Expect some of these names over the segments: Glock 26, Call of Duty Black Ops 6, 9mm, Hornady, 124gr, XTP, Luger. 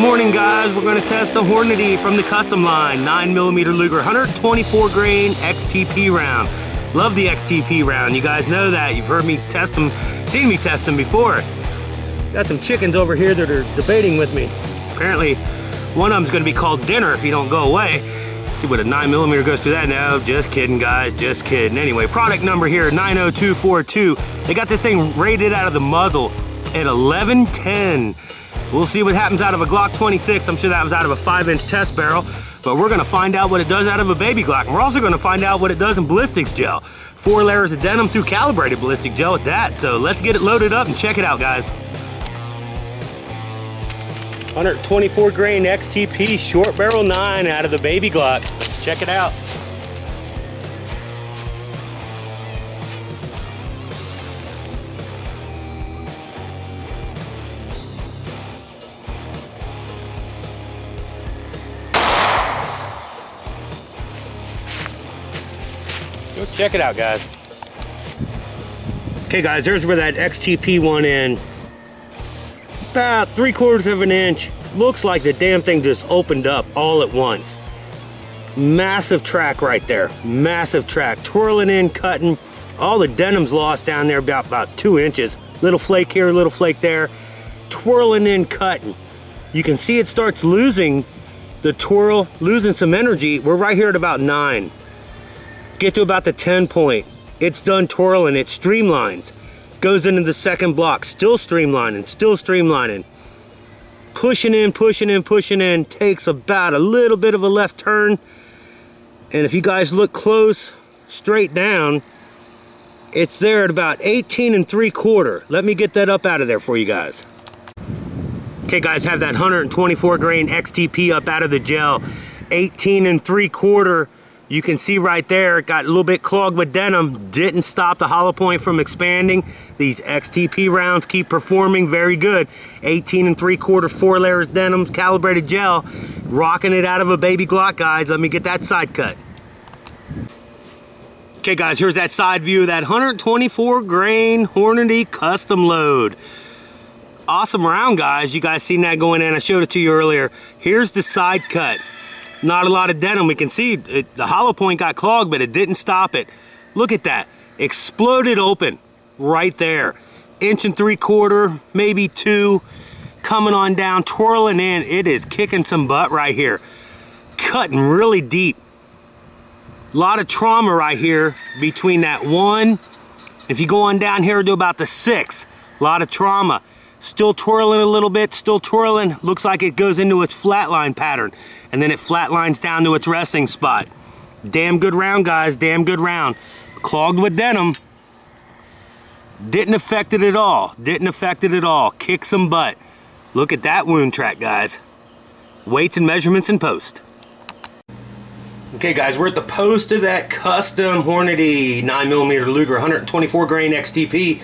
morning, guys, we're gonna test the Hornady from the custom line, 9mm Luger, 124 grain XTP round. Love the XTP round, you guys know that. You've heard me test them, seen me test them before. Got some chickens over here that are debating with me. Apparently, one of them's gonna be called dinner if he don't go away. See what a 9mm goes through that. No, just kidding, guys, just kidding. Anyway, product number here, 90242. They got this thing rated out of the muzzle at 1110. We'll see what happens out of a Glock 26. I'm sure that was out of a 5-inch test barrel, but we're gonna find out what it does out of a baby Glock. And we're also gonna find out what it does in ballistics gel. 4 layers of denim through calibrated ballistic gel at that. So let's get it loaded up and check it out, guys. 124 grain XTP short barrel 9 out of the baby Glock. Let's check it out. Go check it out, guys. Okay, guys, here's where that XTP went in. About 3/4 of an inch. Looks like the damn thing just opened up all at once. Massive track right there. Massive track. Twirling in, cutting. All the denim's lost down there about 2 inches. Little flake here, little flake there. Twirling in, cutting. You can see it starts losing the twirl, losing some energy. We're right here at about 9. Get to about the 10 point. It's done twirling, it streamlines. Goes into the second block, still streamlining, still streamlining. Pushing in, pushing in, pushing in, takes about a little bit of a left turn. And if you guys look close, straight down, it's there at about 18 3/4. Let me get that up out of there for you guys. Okay, guys, have that 124 grain XTP up out of the gel. 18 3/4. You can see right there, it got a little bit clogged with denim, didn't stop the hollow point from expanding. These XTP rounds keep performing very good. 18 3/4, 4 layers denim, calibrated gel, rocking it out of a baby Glock, guys. Let me get that side cut. Okay, guys, here's that side view of that 124 grain Hornady custom load. Awesome round, guys. You guys seen that going in, I showed it to you earlier. Here's the side cut. Not a lot of denim. We can see it, the hollow point got clogged, but it didn't stop it. Look at that. Exploded open right there. 1 3/4, maybe 2. Coming on down, twirling in. It is kicking some butt right here. Cutting really deep. A lot of trauma right here between that 1. If you go on down here to about the 6, a lot of trauma. Still twirling a little bit, still twirling. Looks like it goes into its flatline pattern, and then it flatlines down to its resting spot. Damn good round, guys, damn good round. Clogged with denim. Didn't affect it at all, didn't affect it at all. Kick some butt. Look at that wound track, guys. Weights and measurements in post. Okay, guys, we're at the post of that custom Hornady 9mm Luger, 124 grain XTP.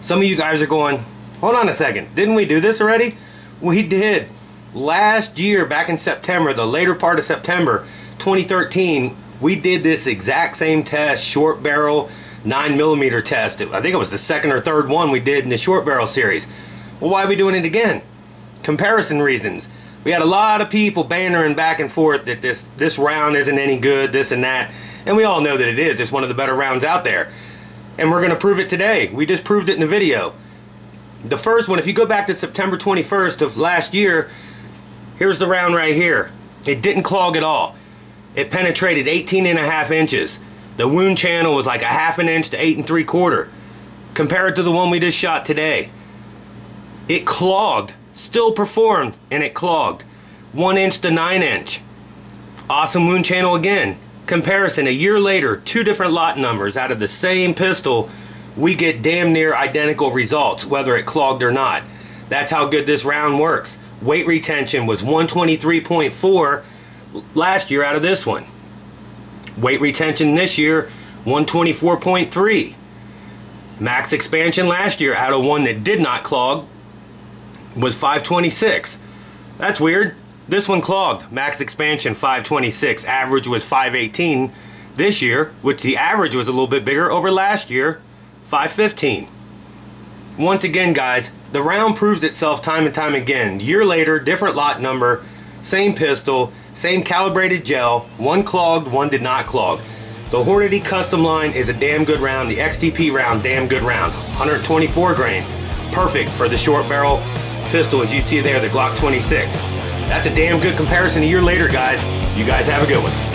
Some of you guys are going, hold on a second, didn't we do this already? We did. Last year, back in September, the later part of September 2013, we did this exact same test, short barrel 9mm test. I think it was the 2nd or 3rd one we did in the short barrel series. Well, why are we doing it again? Comparison reasons. We had a lot of people bantering back and forth that this round isn't any good, this and that. And we all know that it is. It's one of the better rounds out there. And we're going to prove it today. We just proved it in the video. The first one, if you go back to September 21st of last year, here's the round right here. It didn't clog at all. It penetrated 18 1/2 inches. The wound channel was like 1/2 inch to 8 3/4. Compare it to the one we just shot today. It clogged, still performed, and it clogged. 1 inch to 9 inch. Awesome wound channel again. Comparison, a year later, 2 different lot numbers out of the same pistol, we get damn near identical results, whether it clogged or not. That's how good this round works. Weight retention was 123.4 last year out of this one. Weight retention this year, 124.3. Max expansion last year out of one that did not clog was 526. That's weird. This one clogged. Max expansion 526. Average was 518 this year, which the average was a little bit bigger over last year. 515. Once again, guys, The round proves itself time and time again. Year later, different lot number, same pistol, same calibrated gel, one clogged, one did not clog. The Hornady Custom line is a damn good round. The XTP round, damn good round. 124 grain, perfect for the short barrel pistol as you see there, the Glock 26. That's a damn good comparison a year later, guys. You guys have a good one.